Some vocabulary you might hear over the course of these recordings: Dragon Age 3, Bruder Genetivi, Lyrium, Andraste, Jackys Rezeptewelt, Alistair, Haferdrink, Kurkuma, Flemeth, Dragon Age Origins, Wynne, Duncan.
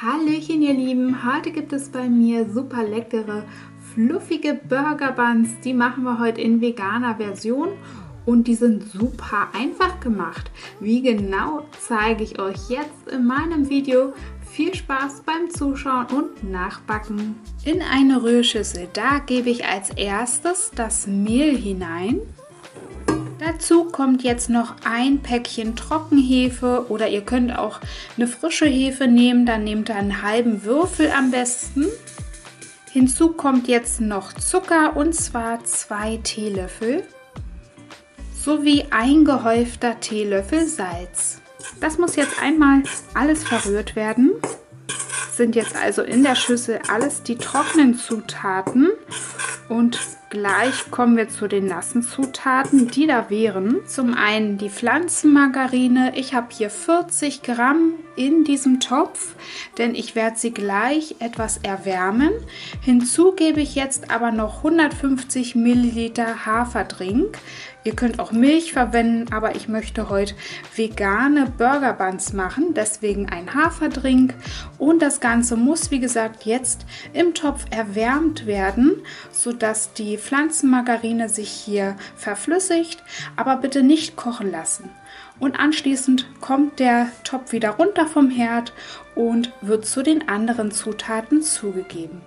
Hallöchen ihr Lieben, heute gibt es bei mir super leckere, fluffige Burger Buns. Die machen wir heute in veganer Version und die sind super einfach gemacht. Wie genau, zeige ich euch jetzt in meinem Video. Viel Spaß beim Zuschauen und Nachbacken. In eine Rührschüssel, da gebe ich als erstes das Mehl hinein. Dazu kommt jetzt noch ein Päckchen Trockenhefe oder ihr könnt auch eine frische Hefe nehmen, dann nehmt ihr einen halben Würfel am besten. Hinzu kommt jetzt noch Zucker und zwar 2 Teelöffel sowie ein gehäufter Teelöffel Salz. Das muss jetzt einmal alles verrührt werden. Das sind jetzt also in der Schüssel alles die trockenen Zutaten und gleich kommen wir zu den nassen Zutaten, die da wären. Zum einen die Pflanzenmargarine. Ich habe hier 40 Gramm in diesem Topf, denn ich werde sie gleich etwas erwärmen. Hinzu gebe ich jetzt aber noch 150 Milliliter Haferdrink. Ihr könnt auch Milch verwenden, aber ich möchte heute vegane Burger Buns machen, deswegen ein Haferdrink. Und das Ganze muss, wie gesagt, jetzt im Topf erwärmt werden, sodass die Pflanzenmargarine sich hier verflüssigt, aber bitte nicht kochen lassen. Und anschließend kommt der Topf wieder runter vom Herd und wird zu den anderen Zutaten zugegeben.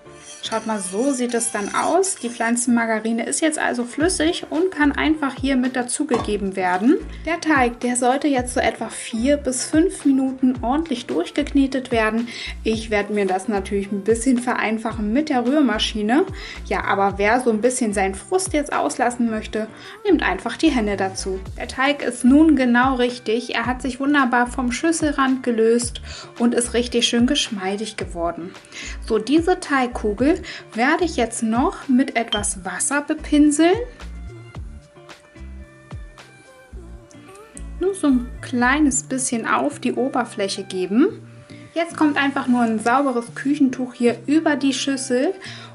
Schaut mal, so sieht es dann aus. Die Pflanzenmargarine ist jetzt also flüssig und kann einfach hier mit dazugegeben werden. Der Teig, der sollte jetzt so etwa 4 bis 5 Minuten ordentlich durchgeknetet werden. Ich werde mir das natürlich ein bisschen vereinfachen mit der Rührmaschine. Ja, aber wer so ein bisschen seinen Frust jetzt auslassen möchte, nimmt einfach die Hände dazu. Der Teig ist nun genau richtig. Er hat sich wunderbar vom Schüsselrand gelöst und ist richtig schön geschmeidig geworden. So, diese Teigkugel werde ich jetzt noch mit etwas Wasser bepinseln. Nur so ein kleines bisschen auf die Oberfläche geben. Jetzt kommt einfach nur ein sauberes Küchentuch hier über die Schüssel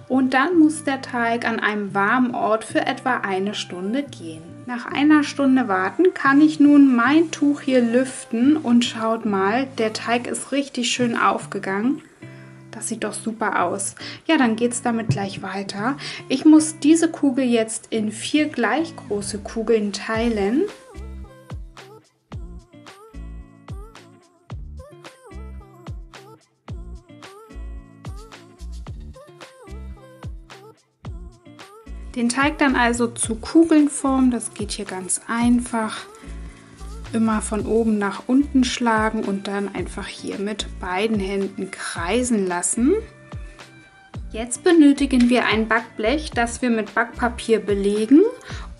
und dann muss der Teig an einem warmen Ort für etwa 1 Stunde gehen. Nach 1 Stunde warten kann ich nun mein Tuch hier lüften und schaut mal, der Teig ist richtig schön aufgegangen. Das sieht doch super aus. Ja, dann geht es damit gleich weiter. Ich muss diese Kugel jetzt in 4 gleich große Kugeln teilen. Den Teig dann also zu Kugeln formen. Das geht hier ganz einfach. Immer von oben nach unten schlagen und dann einfach hier mit beiden Händen kreisen lassen. Jetzt benötigen wir ein Backblech, das wir mit Backpapier belegen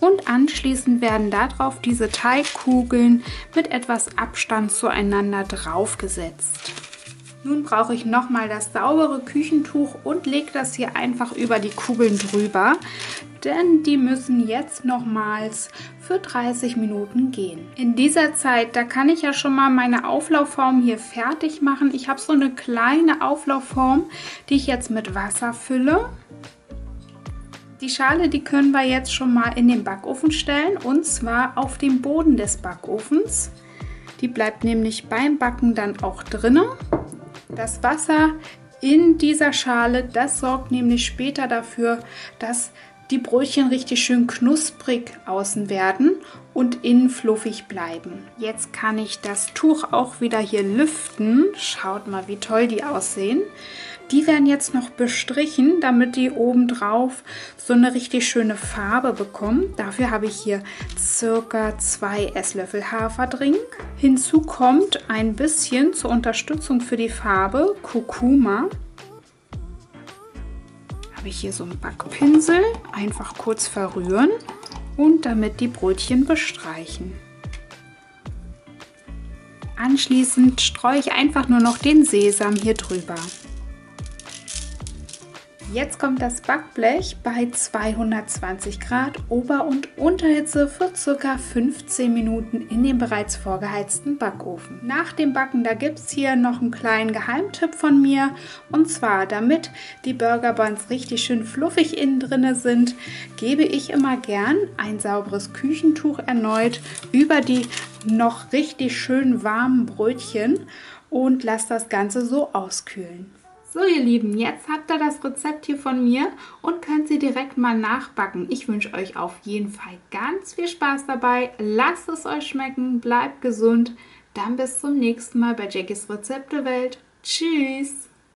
und anschließend werden darauf diese Teigkugeln mit etwas Abstand zueinander draufgesetzt. Nun brauche ich nochmal das saubere Küchentuch und lege das hier einfach über die Kugeln drüber, denn die müssen jetzt nochmals für 30 Minuten gehen. In dieser Zeit, da kann ich ja schon mal meine Auflaufform hier fertig machen. Ich habe so eine kleine Auflaufform, die ich jetzt mit Wasser fülle. Die Schale, die können wir jetzt schon mal in den Backofen stellen und zwar auf dem Boden des Backofens. Die bleibt nämlich beim Backen dann auch drinnen. Das Wasser in dieser Schale, das sorgt nämlich später dafür, dass die Brötchen richtig schön knusprig außen werden und innen fluffig bleiben. Jetzt kann ich das Tuch auch wieder hier lüften. Schaut mal, wie toll die aussehen. Die werden jetzt noch bestrichen, damit die obendrauf so eine richtig schöne Farbe bekommen. Dafür habe ich hier circa 2 Esslöffel Haferdrink. Hinzu kommt ein bisschen zur Unterstützung für die Farbe Kurkuma. Habe ich hier so einen Backpinsel, einfach kurz verrühren und damit die Brötchen bestreichen. Anschließend streue ich einfach nur noch den Sesam hier drüber. Jetzt kommt das Backblech bei 220 Grad Ober- und Unterhitze für ca. 15 Minuten in den bereits vorgeheizten Backofen. Nach dem Backen, da gibt es hier noch einen kleinen Geheimtipp von mir. Und zwar, damit die Burger Buns richtig schön fluffig innen drinne sind, gebe ich immer gern ein sauberes Küchentuch erneut über die noch richtig schön warmen Brötchen. und lasst das Ganze so auskühlen. So ihr Lieben, jetzt habt ihr das Rezept hier von mir und könnt sie direkt mal nachbacken. Ich wünsche euch auf jeden Fall ganz viel Spaß dabei. Lasst es euch schmecken, bleibt gesund. Dann bis zum nächsten Mal bei Jackys Rezeptewelt. Tschüss!